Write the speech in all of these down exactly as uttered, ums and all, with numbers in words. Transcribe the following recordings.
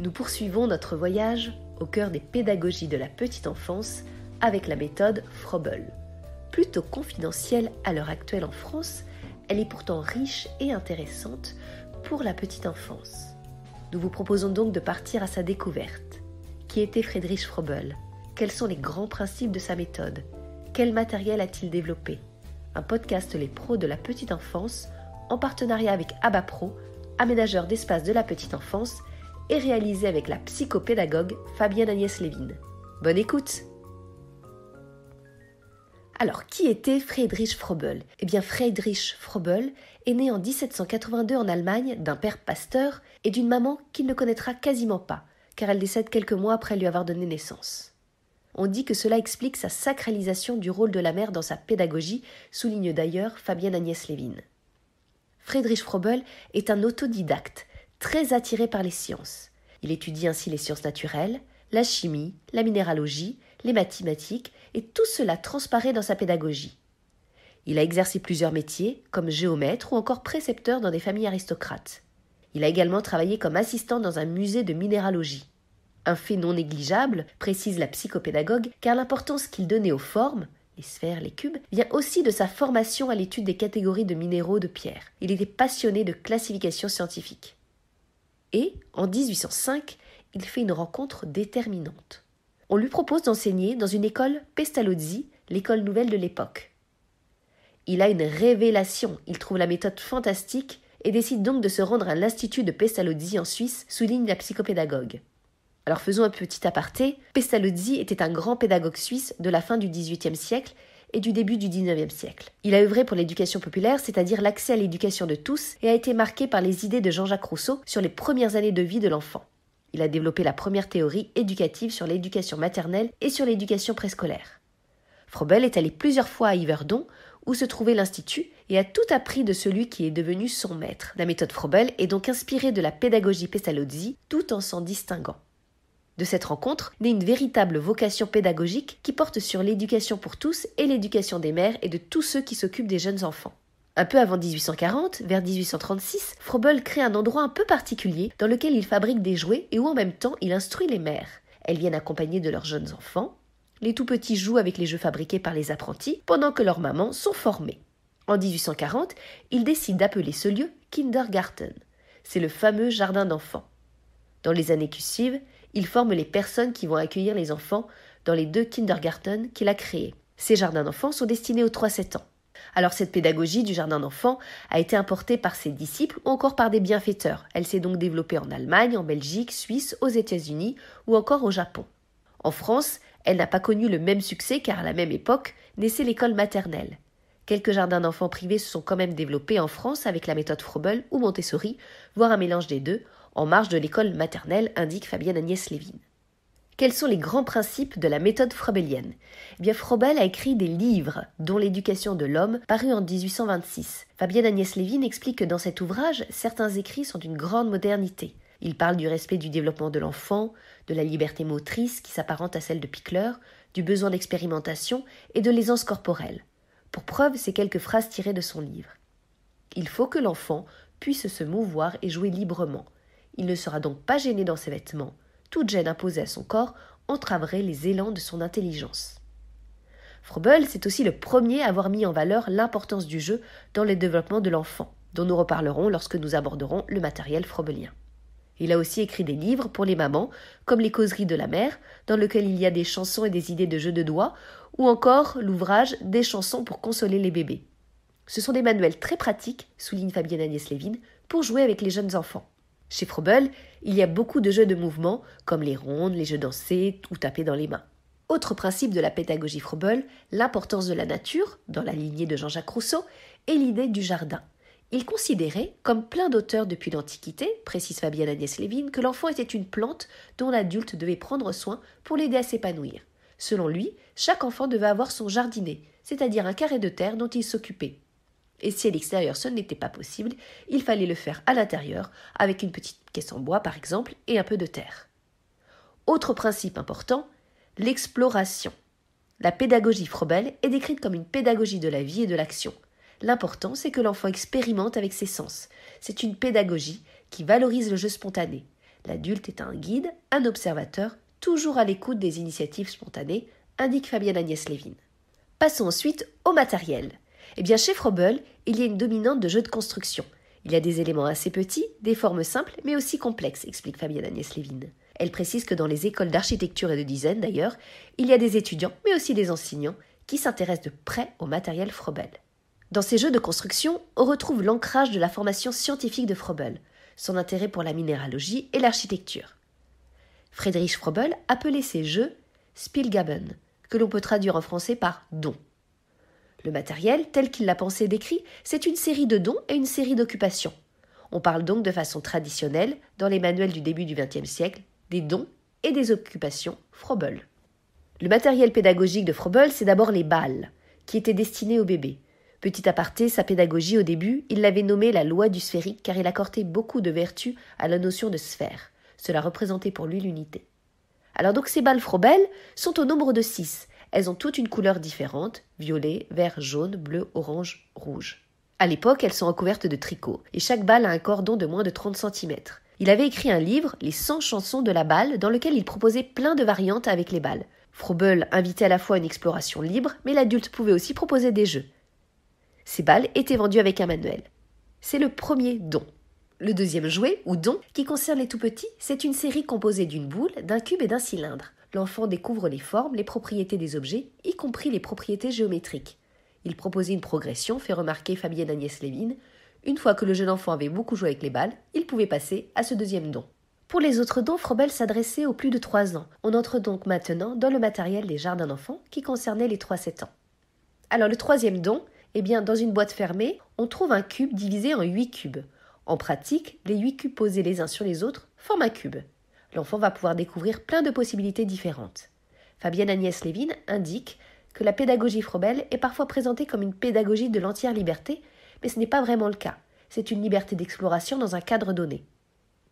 Nous poursuivons notre voyage au cœur des pédagogies de la petite enfance avec la méthode Froebel. Plutôt confidentielle à l'heure actuelle en France, elle est pourtant riche et intéressante pour la petite enfance. Nous vous proposons donc de partir à sa découverte. Qui était Friedrich Froebel? Quels sont les grands principes de sa méthode? Quel matériel a-t-il développé? Un podcast Les Pros de la Petite Enfance en partenariat avec HABA Pro, aménageur d'espace de la petite enfance et réalisé avec la psychopédagogue Fabienne Agnès Levine. Bonne écoute! Alors, qui était Friedrich Froebel? Eh bien, Friedrich Froebel est né en dix-sept cent quatre-vingt-deux en Allemagne d'un père pasteur et d'une maman qu'il ne connaîtra quasiment pas, car elle décède quelques mois après lui avoir donné naissance. On dit que cela explique sa sacralisation du rôle de la mère dans sa pédagogie, souligne d'ailleurs Fabienne Agnès Levine. Friedrich Froebel est un autodidacte, très attiré par les sciences. Il étudie ainsi les sciences naturelles, la chimie, la minéralogie, les mathématiques, et tout cela transparaît dans sa pédagogie. Il a exercé plusieurs métiers, comme géomètre ou encore précepteur dans des familles aristocrates. Il a également travaillé comme assistant dans un musée de minéralogie. Un fait non négligeable, précise la psychopédagogue, car l'importance qu'il donnait aux formes, les sphères, les cubes, vient aussi de sa formation à l'étude des catégories de minéraux de pierre. Il était passionné de classification scientifique. Et, en dix-huit cent cinq, il fait une rencontre déterminante. On lui propose d'enseigner dans une école Pestalozzi, l'école nouvelle de l'époque. Il a une révélation, il trouve la méthode fantastique et décide donc de se rendre à l'Institut de Pestalozzi en Suisse, souligne la psychopédagogue. Alors faisons un petit aparté, Pestalozzi était un grand pédagogue suisse de la fin du dix-huitième siècle et du début du dix-neuvième siècle. Il a œuvré pour l'éducation populaire, c'est-à-dire l'accès à l'éducation de tous, et a été marqué par les idées de Jean-Jacques Rousseau sur les premières années de vie de l'enfant. Il a développé la première théorie éducative sur l'éducation maternelle et sur l'éducation préscolaire. Froebel est allé plusieurs fois à Yverdon, où se trouvait l'Institut, et a tout appris de celui qui est devenu son maître. La méthode Froebel est donc inspirée de la pédagogie Pestalozzi, tout en s'en distinguant. De cette rencontre naît une véritable vocation pédagogique qui porte sur l'éducation pour tous et l'éducation des mères et de tous ceux qui s'occupent des jeunes enfants. Un peu avant dix-huit cent quarante, vers dix-huit cent trente-six, Froebel crée un endroit un peu particulier dans lequel il fabrique des jouets et où en même temps il instruit les mères. Elles viennent accompagnées de leurs jeunes enfants. Les tout-petits jouent avec les jeux fabriqués par les apprentis pendant que leurs mamans sont formées. En dix-huit cent quarante, il décide d'appeler ce lieu Kindergarten. C'est le fameux jardin d'enfants. Dans les années qui suivent, il forme les personnes qui vont accueillir les enfants dans les deux Kindergarten qu'il a créés. Ces jardins d'enfants sont destinés aux trois à sept ans. Alors cette pédagogie du jardin d'enfants a été importée par ses disciples ou encore par des bienfaiteurs. Elle s'est donc développée en Allemagne, en Belgique, Suisse, aux États-Unis ou encore au Japon. En France, elle n'a pas connu le même succès car à la même époque naissait l'école maternelle. Quelques jardins d'enfants privés se sont quand même développés en France avec la méthode Froebel ou Montessori, voire un mélange des deux, en marge de l'école maternelle, indique Fabienne Agnès Levine. Quels sont les grands principes de la méthode froebelienne? Eh bien, Froebel a écrit des livres, dont L'éducation de l'homme, paru en dix-huit cent vingt-six. Fabienne Agnès Levine explique que dans cet ouvrage, certains écrits sont d'une grande modernité. Il parle du respect du développement de l'enfant, de la liberté motrice qui s'apparente à celle de Pickler, du besoin d'expérimentation et de l'aisance corporelle. Pour preuve, c'est quelques phrases tirées de son livre. Il faut que l'enfant puisse se mouvoir et jouer librement. Il ne sera donc pas gêné dans ses vêtements. Toute gêne imposée à son corps entraverait les élans de son intelligence. Froebel, c'est aussi le premier à avoir mis en valeur l'importance du jeu dans le développement de l'enfant, dont nous reparlerons lorsque nous aborderons le matériel froebelien. Il a aussi écrit des livres pour les mamans, comme Les causeries de la mère, dans lequel il y a des chansons et des idées de jeux de doigts, ou encore l'ouvrage Des chansons pour consoler les bébés. Ce sont des manuels très pratiques, souligne Fabienne Agnès Levine, pour jouer avec les jeunes enfants. Chez Froebel, il y a beaucoup de jeux de mouvement, comme les rondes, les jeux dansés ou tapés dans les mains. Autre principe de la pédagogie Froebel, l'importance de la nature, dans la lignée de Jean-Jacques Rousseau, et l'idée du jardin. Il considérait, comme plein d'auteurs depuis l'Antiquité, précise Fabienne Agnès Levine, que l'enfant était une plante dont l'adulte devait prendre soin pour l'aider à s'épanouir. Selon lui, chaque enfant devait avoir son jardinet, c'est-à-dire un carré de terre dont il s'occupait. Et si à l'extérieur ce n'était pas possible, il fallait le faire à l'intérieur, avec une petite caisse en bois par exemple, et un peu de terre. Autre principe important, l'exploration. La pédagogie Froebel est décrite comme une pédagogie de la vie et de l'action. L'important, c'est que l'enfant expérimente avec ses sens. C'est une pédagogie qui valorise le jeu spontané. L'adulte est un guide, un observateur, toujours à l'écoute des initiatives spontanées, indique Fabienne Agnès Levine. Passons ensuite au matériel. Eh bien, chez Froebel, il y a une dominante de jeux de construction. Il y a des éléments assez petits, des formes simples, mais aussi complexes, explique Fabienne Agnès Levine. Elle précise que dans les écoles d'architecture et de design, d'ailleurs, il y a des étudiants, mais aussi des enseignants, qui s'intéressent de près au matériel Froebel. Dans ces jeux de construction, on retrouve l'ancrage de la formation scientifique de Froebel, son intérêt pour la minéralogie et l'architecture. Friedrich Froebel appelait ces jeux « Spielgaben », que l'on peut traduire en français par « dons ». Le matériel, tel qu'il l'a pensé et décrit, c'est une série de dons et une série d'occupations. On parle donc de façon traditionnelle, dans les manuels du début du vingtième siècle, des dons et des occupations Froebel. Le matériel pédagogique de Froebel, c'est d'abord les balles, qui étaient destinées aux bébés. Petit aparté, sa pédagogie au début, il l'avait nommée la loi du sphérique car il accordait beaucoup de vertus à la notion de sphère. Cela représentait pour lui l'unité. Alors donc ces balles Froebel sont au nombre de six. Elles ont toutes une couleur différente, violet, vert, jaune, bleu, orange, rouge. À l'époque, elles sont recouvertes de tricot et chaque balle a un cordon de moins de trente centimètres. Il avait écrit un livre, Les cent chansons de la balle, dans lequel il proposait plein de variantes avec les balles. Froebel invitait à la fois une exploration libre, mais l'adulte pouvait aussi proposer des jeux. Ces balles étaient vendues avec un manuel. C'est le premier don. Le deuxième jouet, ou don, qui concerne les tout-petits, c'est une série composée d'une boule, d'un cube et d'un cylindre. L'enfant découvre les formes, les propriétés des objets, y compris les propriétés géométriques. Il proposait une progression, fait remarquer Fabienne Agnès Levine. Une fois que le jeune enfant avait beaucoup joué avec les balles, il pouvait passer à ce deuxième don. Pour les autres dons, Froebel s'adressait aux plus de trois ans. On entre donc maintenant dans le matériel des jardins d'enfants qui concernait les trois à sept ans. Alors le troisième don... Eh bien, dans une boîte fermée, on trouve un cube divisé en huit cubes. En pratique, les huit cubes posés les uns sur les autres forment un cube. L'enfant va pouvoir découvrir plein de possibilités différentes. Fabienne Agnès Levine indique que la pédagogie Froebel est parfois présentée comme une pédagogie de l'entière liberté, mais ce n'est pas vraiment le cas. C'est une liberté d'exploration dans un cadre donné.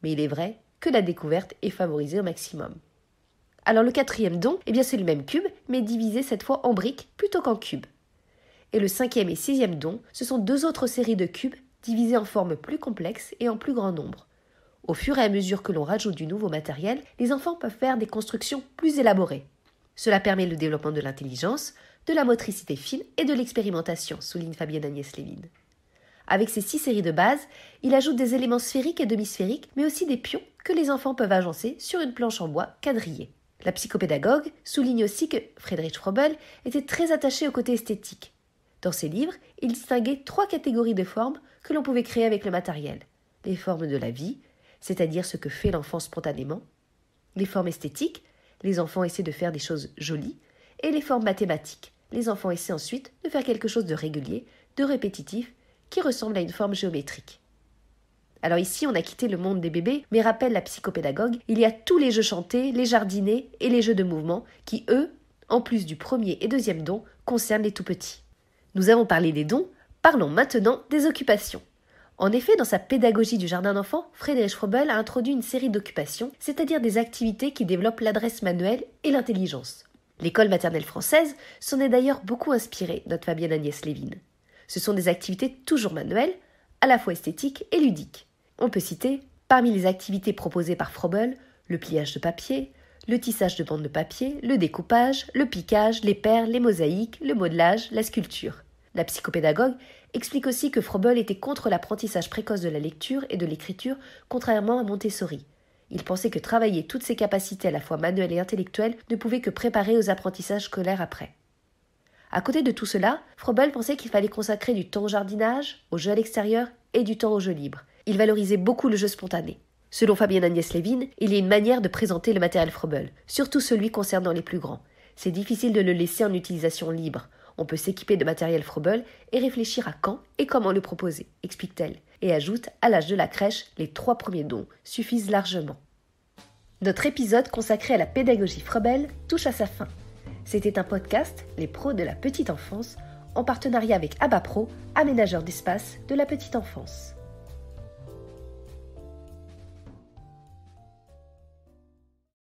Mais il est vrai que la découverte est favorisée au maximum. Alors le quatrième don, eh bien c'est le même cube, mais divisé cette fois en briques plutôt qu'en cubes. Et le cinquième et sixième don, ce sont deux autres séries de cubes divisés en formes plus complexes et en plus grand nombre. Au fur et à mesure que l'on rajoute du nouveau matériel, les enfants peuvent faire des constructions plus élaborées. Cela permet le développement de l'intelligence, de la motricité fine et de l'expérimentation, souligne Fabienne Agnès Levine. Avec ces six séries de base, il ajoute des éléments sphériques et demi-sphériques, mais aussi des pions que les enfants peuvent agencer sur une planche en bois quadrillée. La psychopédagogue souligne aussi que Friedrich Froebel était très attaché au côté esthétique. Dans ses livres, il distinguait trois catégories de formes que l'on pouvait créer avec le matériel. Les formes de la vie, c'est-à-dire ce que fait l'enfant spontanément. Les formes esthétiques, les enfants essaient de faire des choses jolies. Et les formes mathématiques, les enfants essaient ensuite de faire quelque chose de régulier, de répétitif, qui ressemble à une forme géométrique. Alors ici, on a quitté le monde des bébés, mais rappelle la psychopédagogue, il y a tous les jeux chantés, les jardinets et les jeux de mouvement qui, eux, en plus du premier et deuxième don, concernent les tout-petits. Nous avons parlé des dons, parlons maintenant des occupations. En effet, dans sa pédagogie du jardin d'enfants, Friedrich Froebel a introduit une série d'occupations, c'est-à-dire des activités qui développent l'adresse manuelle et l'intelligence. L'école maternelle française s'en est d'ailleurs beaucoup inspirée, note Fabienne Agnès Levine. Ce sont des activités toujours manuelles, à la fois esthétiques et ludiques. On peut citer, parmi les activités proposées par Froebel, le pliage de papier, le tissage de bandes de papier, le découpage, le piquage, les perles, les mosaïques, le modelage, la sculpture. La psychopédagogue explique aussi que Froebel était contre l'apprentissage précoce de la lecture et de l'écriture, contrairement à Montessori. Il pensait que travailler toutes ses capacités à la fois manuelles et intellectuelles ne pouvait que préparer aux apprentissages scolaires après. À côté de tout cela, Froebel pensait qu'il fallait consacrer du temps au jardinage, au jeu à l'extérieur et du temps au jeu libre. Il valorisait beaucoup le jeu spontané. Selon Fabienne Agnès Levine, il y a une manière de présenter le matériel Froebel, surtout celui concernant les plus grands. C'est difficile de le laisser en utilisation libre. On peut s'équiper de matériel Froebel et réfléchir à quand et comment le proposer, explique-t-elle, et ajoute, à l'âge de la crèche, les trois premiers dons suffisent largement. Notre épisode consacré à la pédagogie Froebel touche à sa fin. C'était un podcast, Les Pros de la Petite Enfance, en partenariat avec HABA Pro, aménageur d'espace de la petite enfance.